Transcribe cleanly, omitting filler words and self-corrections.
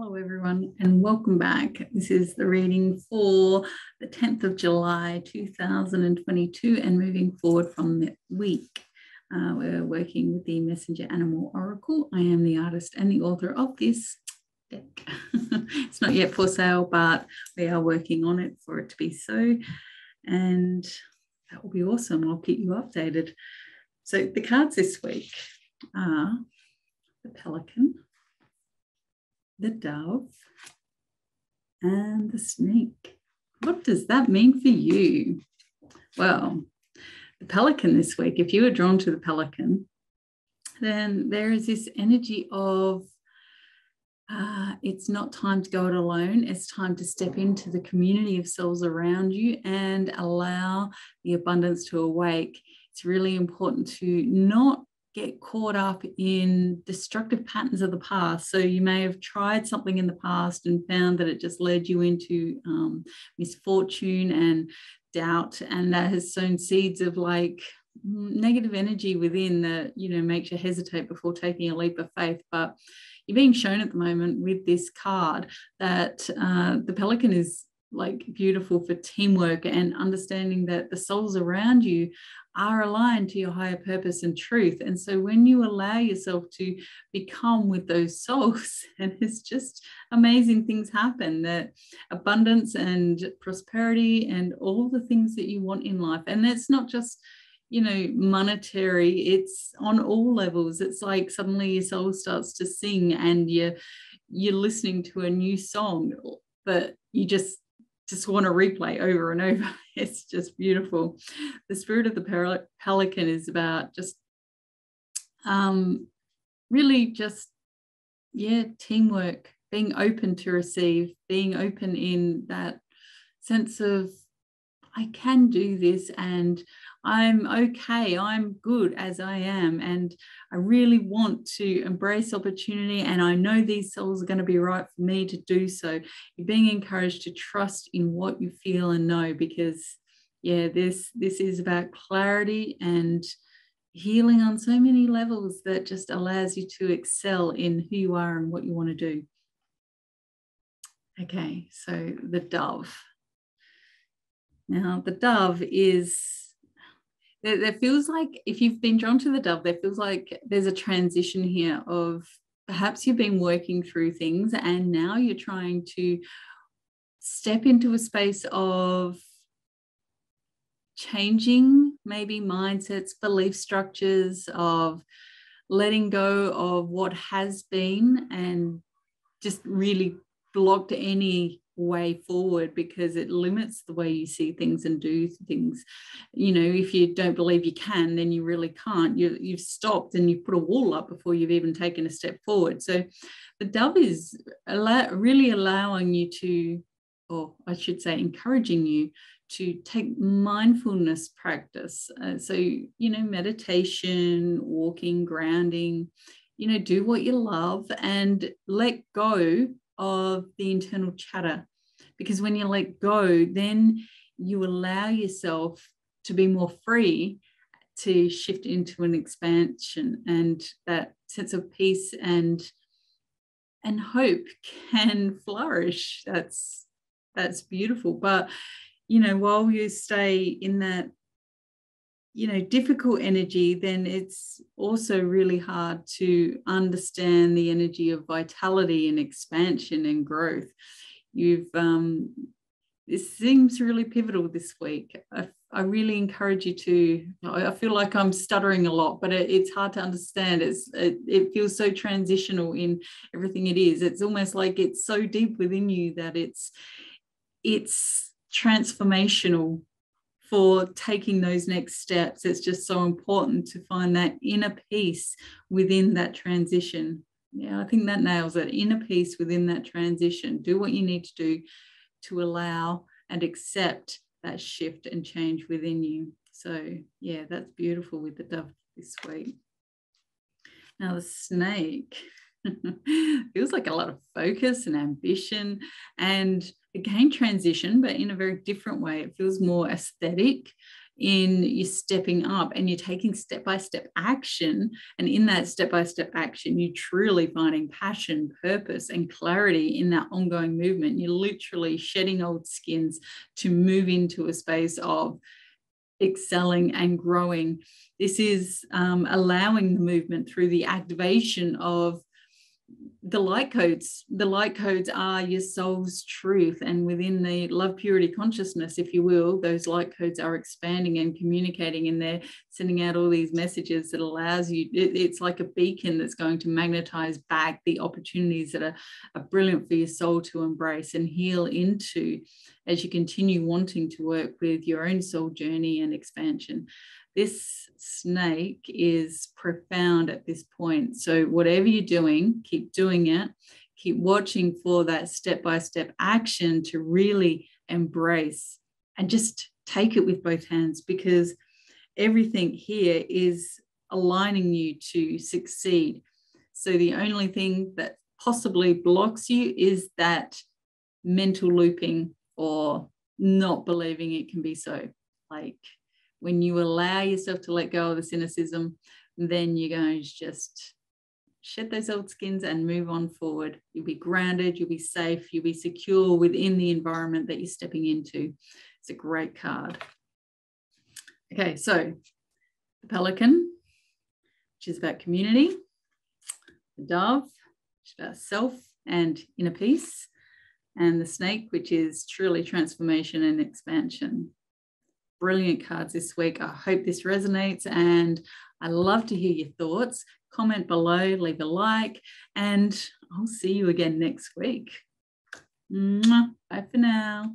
Hello everyone and welcome back. This is the reading for the 10th of July 2022 and moving forward from the week. We're working with the Messenger Animal Oracle. I am the artist and the author of this deck. It's not yet for sale, but we are working on it for it to be so. And that will be awesome. I'll keep you updated. So the cards this week are the Pelican, the Dove, and the Snake. What does that mean for you? Well, the Pelican this week, if you were drawn to the Pelican, then there is this energy of it's not time to go it alone. It's time to step into the community of selves around you and allow the abundance to awake. It's really important to not get caught up in destructive patterns of the past. So you may have tried something in the past and found that it just led you into misfortune and doubt, and that has sown seeds of like negative energy within that, you know, makes you hesitate before taking a leap of faith. But you're being shown at the moment with this card that the Pelican is like beautiful for teamwork and understanding that the souls around you are aligned to your higher purpose and truth. And so when you allow yourself to become with those souls, and it's just amazing things happen, that abundance and prosperity and all the things that you want in life. And it's not just, you know, monetary, it's on all levels. It's like suddenly your soul starts to sing and you're listening to a new song that you just want to replay over and over. It's just beautiful. The spirit of the Pelican is about just really just, yeah, teamwork, being open to receive, being open in that sense of I can do this and I'm okay, I'm good as I am, and I really want to embrace opportunity, and I know these souls are going to be right for me to do so. You're being encouraged to trust in what you feel and know, because yeah, this is about clarity and healing on so many levels that just allows you to excel in who you are and what you want to do. Okay, so the Dove. Now, the Dove is, there feels like, if you've been drawn to the Dove, there feels like there's a transition here of perhaps you've been working through things and now you're trying to step into a space of changing maybe mindsets, belief structures, of letting go of what has been and just really blocked any way forward, because it limits the way you see things and do things. You know, if you don't believe you can, then you really can't. You've stopped and you put a wall up before you've even taken a step forward. So the Dove is really allowing you to, or I should say encouraging you to take mindfulness practice. So, you know, meditation, walking, grounding, you know, do what you love and let go of the internal chatter, because when you let go, then you allow yourself to be more free to shift into an expansion, and that sense of peace and hope can flourish. That's beautiful. But you know, while you stay in that, you know, difficult energy, then it's also really hard to understand the energy of vitality and expansion and growth. You've this seems really pivotal this week. I really encourage you to, I feel like I'm stuttering a lot, but it's hard to understand. It feels so transitional in everything it is. It's almost like it's so deep within you that it's transformational for taking those next steps. It's just so important to find that inner peace within that transition. Yeah, I think that nails it. Inner peace within that transition. Do what you need to do to allow and accept that shift and change within you. So yeah, that's beautiful with the Dove this week. Now the Snake. Feels like a lot of focus and ambition, and again transition, but in a very different way. It feels more aesthetic. in you stepping up and you're taking step-by-step action. And in that step-by-step action, you're truly finding passion, purpose, and clarity in that ongoing movement. You're literally shedding old skins to move into a space of excelling and growing. This is allowing the movement through the activation of the light codes. The light codes are your soul's truth, and within the love purity consciousness, if you will, those light codes are expanding and communicating, and they're sending out all these messages that allows you, it's like a beacon that's going to magnetize back the opportunities that are brilliant for your soul to embrace and heal into as you continue wanting to work with your own soul journey and expansion. This snake is profound at this point. So whatever you're doing, keep doing it. Keep watching for that step-by-step action to really embrace and just take it with both hands, because everything here is aligning you to succeed. So the only thing that possibly blocks you is that mental looping or not believing it can be so. Like, when you allow yourself to let go of the cynicism, then you're going to just shed those old skins and move on forward. You'll be grounded, you'll be safe, you'll be secure within the environment that you're stepping into. It's a great card. Okay, so the Pelican, which is about community, the Dove, which is about self and inner peace, and the Snake, which is truly transformation and expansion. Brilliant cards this week. I hope this resonates, and I love to hear your thoughts. Comment below, leave a like, and I'll see you again next week. Bye for now.